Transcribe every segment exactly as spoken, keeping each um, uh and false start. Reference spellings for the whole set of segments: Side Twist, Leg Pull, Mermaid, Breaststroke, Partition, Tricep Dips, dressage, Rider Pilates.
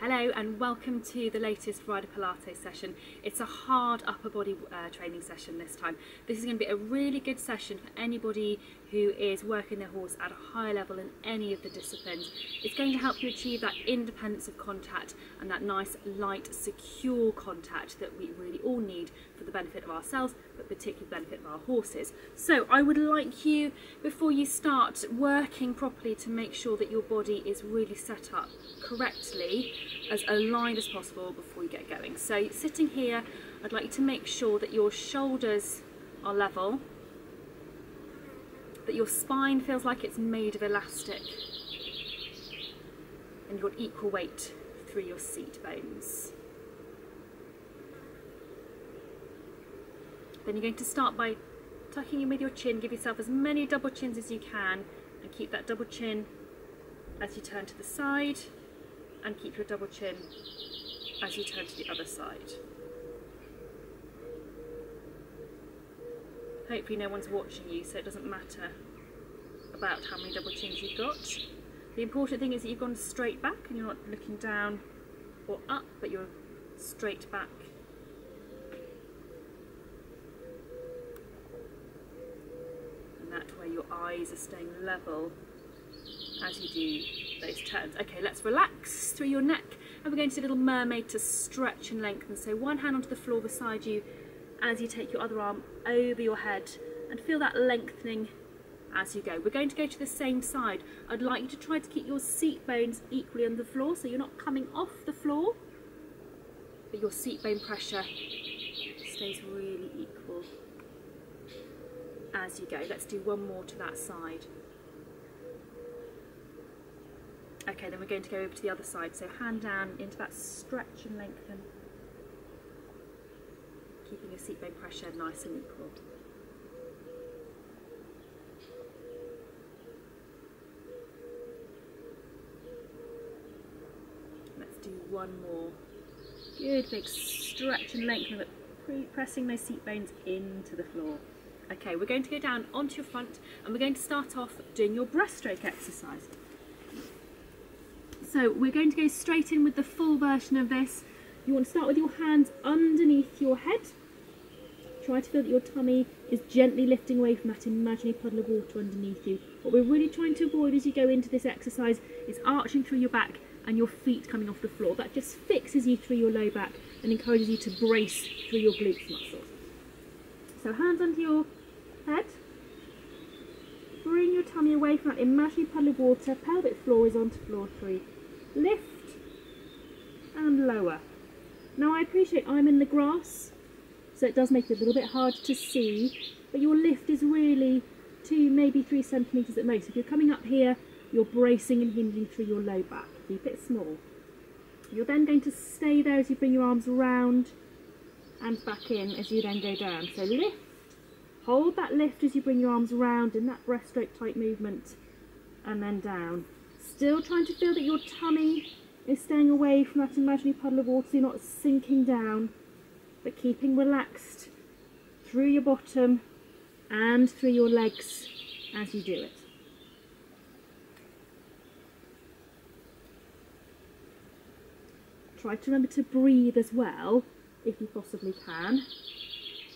Hello and welcome to the latest Rider Pilates session. It's a hard upper body uh, training session this time. This is going to be a really good session for anybody who is working their horse at a higher level in any of the disciplines. It's going to help you achieve that independence of contact and that nice, light, secure contact that we really all need for the benefit of ourselves, but particularly benefit of our horses. So I would like you, before you start working properly, to make sure that your body is really set up correctly, as aligned as possible before you get going. So sitting here, I'd like you to make sure that your shoulders are level, that your spine feels like it's made of elastic, and you've got equal weight through your seat bones. Then you're going to start by tucking in with your chin. Give yourself as many double chins as you can, and keep that double chin as you turn to the side, and keep your double chin as you turn to the other side. Hopefully no one's watching you, so it doesn't matter about how many double chins you've got. The important thing is that you've gone straight back and you're not looking down or up, but you're straight back. And that way your eyes are staying level as you do those turns. Okay, let's relax through your neck, and we're going to do a little mermaid to stretch and lengthen. So one hand onto the floor beside you as you take your other arm over your head, and feel that lengthening as you go. We're going to go to the same side. I'd like you to try to keep your seat bones equally on the floor, so you're not coming off the floor, but your seat bone pressure stays really equal as you go. Let's do one more to that side. Okay, then we're going to go over to the other side, so hand down into that stretch and lengthen, keeping your seat bone pressure nice and equal. Let's do one more. Good big stretch and lengthen, but pressing those seat bones into the floor. Okay, we're going to go down onto your front, and we're going to start off doing your breaststroke exercise. So we're going to go straight in with the full version of this. You want to start with your hands underneath your head. Try to feel that your tummy is gently lifting away from that imaginary puddle of water underneath you. What we're really trying to avoid as you go into this exercise is arching through your back and your feet coming off the floor. That just fixes you through your low back and encourages you to brace through your glutes muscles. So hands under your head. Bring your tummy away from that imaginary puddle of water. Pelvic floor is onto floor three. Lift and lower. Now I appreciate I'm in the grass, so it does make it a little bit hard to see, but your lift is really two, maybe three centimetres at most. If you're coming up here, you're bracing and hinging through your low back. Keep it small. You're then going to stay there as you bring your arms round and back in as you then go down. So lift, hold that lift as you bring your arms round in that breaststroke type movement, and then down. Still trying to feel that your tummy is staying away from that imaginary puddle of water, so you're not sinking down, but keeping relaxed through your bottom and through your legs as you do it. Try to remember to breathe as well, if you possibly can.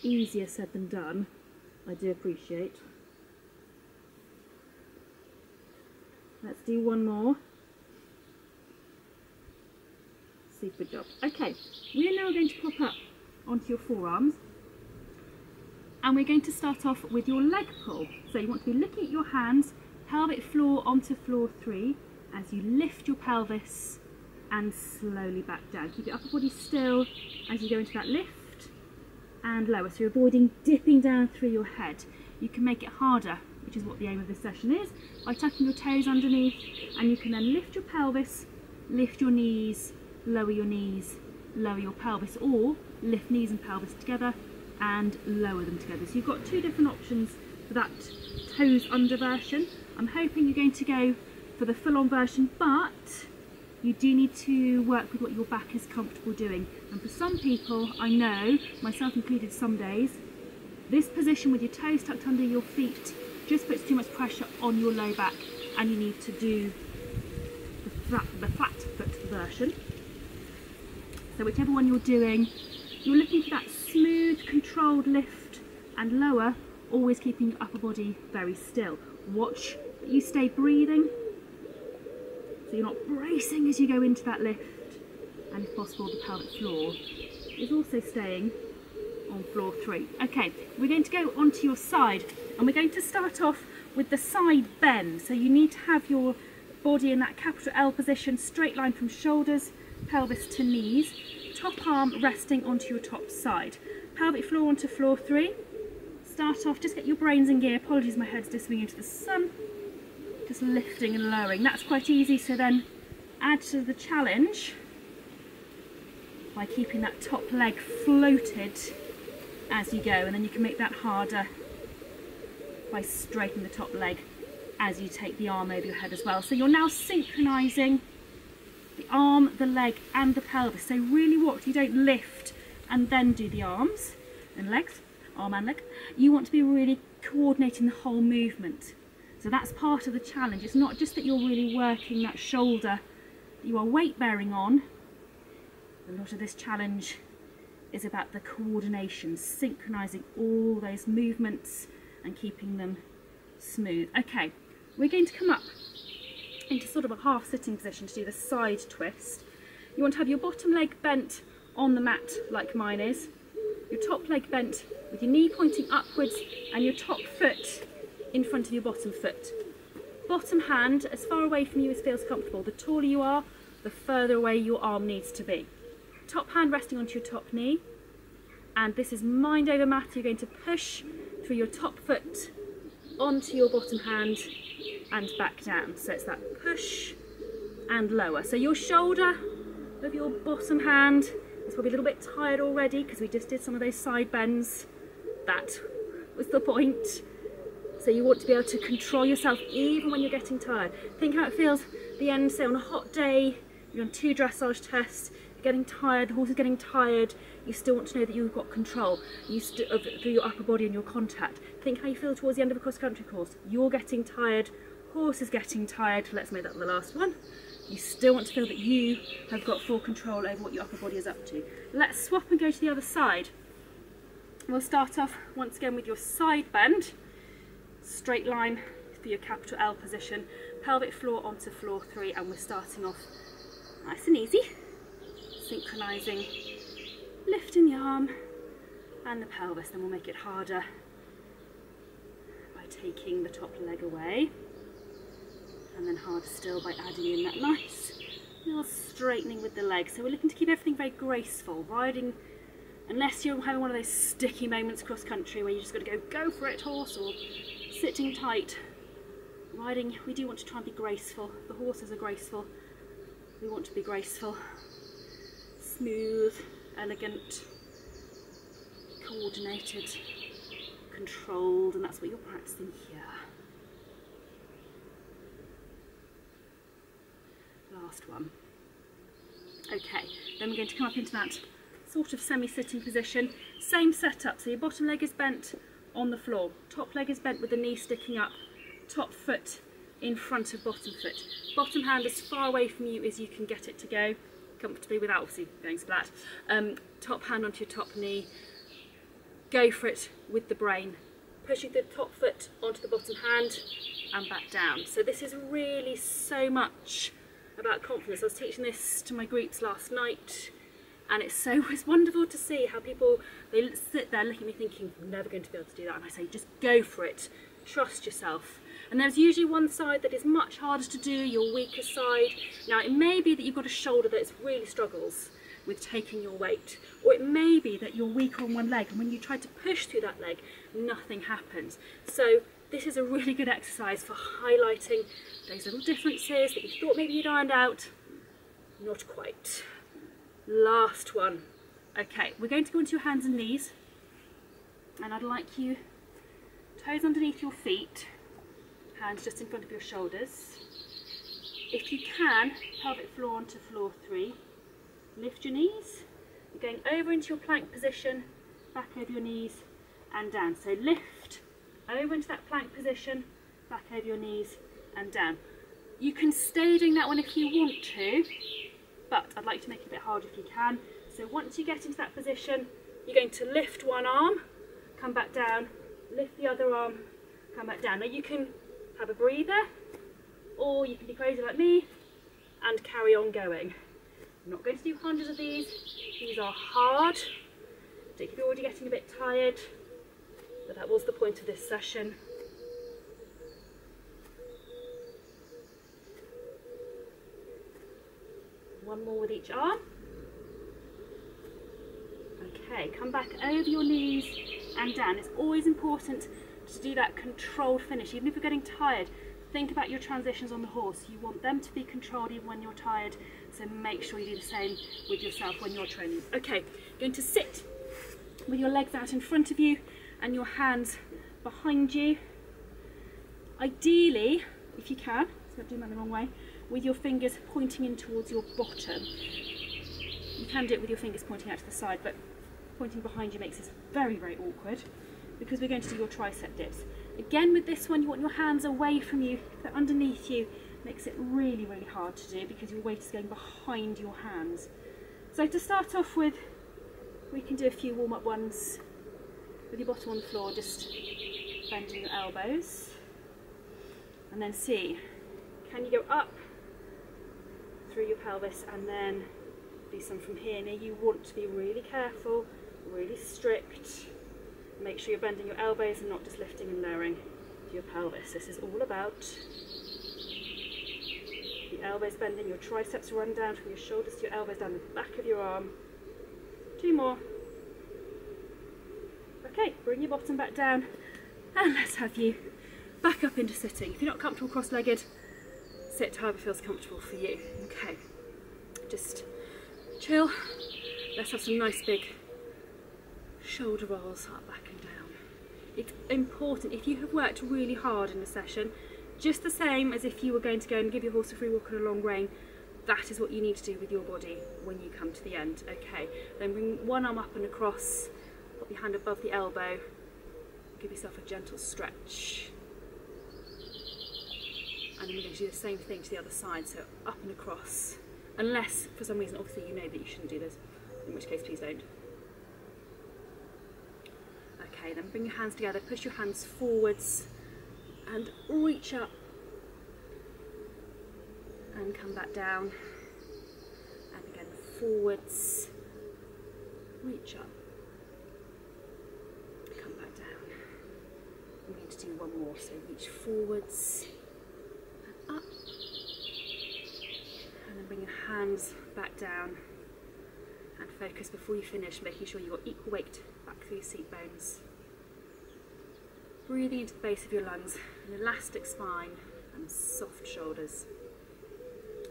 Easier said than done, I do appreciate. Let's do one more. Super job. Okay, we are now going to pop up onto your forearms, and we're going to start off with your leg pull. So you want to be looking at your hands, pelvic floor onto floor three, as you lift your pelvis and slowly back down. Keep your upper body still as you go into that lift and lower, so you're avoiding dipping down through your head. You can make it harder, which is what the aim of this session is, by tucking your toes underneath, and you can then lift your pelvis, lift your knees, lower your knees, lower your pelvis, or lift knees and pelvis together and lower them together. So you've got two different options for that toes under version. I'm hoping you're going to go for the full-on version, but you do need to work with what your back is comfortable doing. And for some people, I know, myself included some days, this position with your toes tucked under your feet just puts too much pressure on your low back, and you need to do the flat, the flat foot version. So whichever one you're doing, you're looking for that smooth, controlled lift and lower, always keeping your upper body very still. Watch that you stay breathing, so you're not bracing as you go into that lift, and if possible the pelvic floor is also staying on floor three. Okay, we're going to go onto your side, and we're going to start off with the side bend. So you need to have your body in that capital L position, straight line from shoulders, pelvis to knees, top arm resting onto your top side. Pelvic floor onto floor three. Start off, just get your brains in gear. Apologies, my head's just swinging into the sun. Just lifting and lowering. That's quite easy, so then add to the challenge by keeping that top leg floated as you go, and then you can make that harder by straightening the top leg as you take the arm over your head as well. So you're now synchronizing the arm, the leg and the pelvis. So really watch, you don't lift and then do the arms and legs, arm and leg. You want to be really coordinating the whole movement. So that's part of the challenge. It's not just that you're really working that shoulder that you are weight bearing on. A lot of this challenge is about the coordination, synchronizing all those movements and keeping them smooth. Okay, we're going to come up into sort of a half sitting position to do the side twist. You want to have your bottom leg bent on the mat like mine is, your top leg bent with your knee pointing upwards and your top foot in front of your bottom foot. Bottom hand as far away from you as feels comfortable. The taller you are, the further away your arm needs to be. Top hand resting onto your top knee, and this is mind over mat. You're going to push through your top foot onto your bottom hand and back down. So it's that push and lower. So your shoulder of your bottom hand is probably a little bit tired already because we just did some of those side bends. That was the point. So you want to be able to control yourself even when you're getting tired. Think how it feels at the end, say on a hot day, you're on two dressage tests, you're getting tired, the horse is getting tired, you still want to know that you've got control you through your upper body and your contact. Think how you feel towards the end of a cross-country course. You're getting tired, horse is getting tired, let's make that the last one. You still want to feel that you have got full control over what your upper body is up to. Let's swap and go to the other side. We'll start off once again with your side bend. Straight line for your capital L position, pelvic floor onto floor three, and we're starting off nice and easy, synchronising, lifting the arm and the pelvis. Then we'll make it harder by taking the top leg away, and then harder still by adding in that nice little straightening with the leg. So we're looking to keep everything very graceful, riding, unless you're having one of those sticky moments cross country where you just got to go, go for it horse, or sitting tight. Riding, we do want to try and be graceful. The horses are graceful. We want to be graceful, smooth, elegant, coordinated, controlled, and that's what you're practicing here. Last one. Okay, then we're going to come up into that sort of semi-sitting position. Same setup, so your bottom leg is bent on the floor, top leg is bent with the knee sticking up, top foot in front of bottom foot. Bottom hand as far away from you as you can get it to go comfortably without obviously going splat. Um, top hand onto your top knee. Go for it with the brain. Pushing the top foot onto the bottom hand and back down. So this is really so much about confidence. I was teaching this to my groups last night, and it's so it's wonderful to see how people, they sit there looking at me thinking, I'm never going to be able to do that. And I say, just go for it. Trust yourself. And there's usually one side that is much harder to do, your weaker side. Now it may be that you've got a shoulder that really struggles with taking your weight, or it may be that you're weaker on one leg, and when you try to push through that leg, nothing happens. So this is a really good exercise for highlighting those little differences that you thought maybe you'd ironed out. Not quite. Last one. Okay, we're going to go into your hands and knees, and I'd like you, toes underneath your feet, hands just in front of your shoulders. If you can, pelvic floor onto floor three. Lift your knees. You're going over into your plank position, back over your knees and down. So lift, over into that plank position, back over your knees and down. You can stay doing that one if you want to, but I'd like to make it a bit harder if you can. So once you get into that position, you're going to lift one arm, come back down, lift the other arm, come back down. Now you can have a breather, or you can be crazy like me and carry on going. I'm not going to do hundreds of these. These are hard. I think you're already getting a bit tired, but that was the point of this session. One more with each arm. Okay, come back over your knees and down. It's always important to do that controlled finish. Even if you're getting tired, think about your transitions on the horse. You want them to be controlled even when you're tired, so make sure you do the same with yourself when you're training. Okay, going to sit with your legs out in front of you and your hands behind you. Ideally, if you can, so I'm doing that the wrong way, with your fingers pointing in towards your bottom. You can do it with your fingers pointing out to the side, but pointing behind you makes this very, very awkward, because we're going to do your tricep dips. Again, with this one, you want your hands away from you, but underneath you makes it really, really hard to do because your weight is going behind your hands. So to start off with, we can do a few warm-up ones with your bottom on the floor, just bending your elbows. And then see, can you go up through your pelvis and then do some from here. Now you want to be really careful, really strict. Make sure you're bending your elbows and not just lifting and lowering your pelvis. This is all about the elbows bending, your triceps run down from your shoulders to your elbows, down the back of your arm. Two more. Okay, bring your bottom back down and let's have you back up into sitting. If you're not comfortable cross-legged, sit however feels comfortable for you. Okay, just chill. Let's have some nice big shoulder rolls up, back and down. It's important, if you have worked really hard in the session, just the same as if you were going to go and give your horse a free walk on a long rein, that is what you need to do with your body when you come to the end. Okay, then bring one arm up and across, put your hand above the elbow, give yourself a gentle stretch. And then we're going to do the same thing to the other side, so up and across. Unless, for some reason, obviously you know that you shouldn't do this, in which case please don't. Okay, then bring your hands together, push your hands forwards and reach up and come back down, and again forwards, reach up, come back down. I'm going to do one more, so reach forwards and up, and then bring your hands back down and focus before you finish, making sure you've got equal weight back through your seat bones. Breathing into the base of your lungs, an elastic spine and soft shoulders.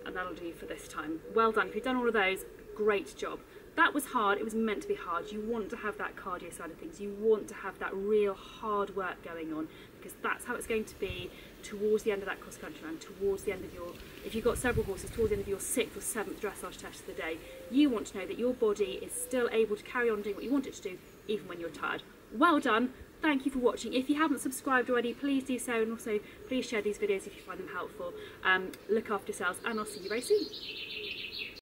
And that'll do for this time. Well done. If you've done all of those, great job. That was hard. It was meant to be hard. You want to have that cardio side of things. You want to have that real hard work going on, because that's how it's going to be towards the end of that cross country and towards the end of your, if you've got several horses, towards the end of your sixth or seventh dressage test of the day. You want to know that your body is still able to carry on doing what you want it to do, even when you're tired. Well done. Thank you for watching. If you haven't subscribed already, please do so, and also please share these videos if you find them helpful. Um, look after yourselves, and I'll see you very soon.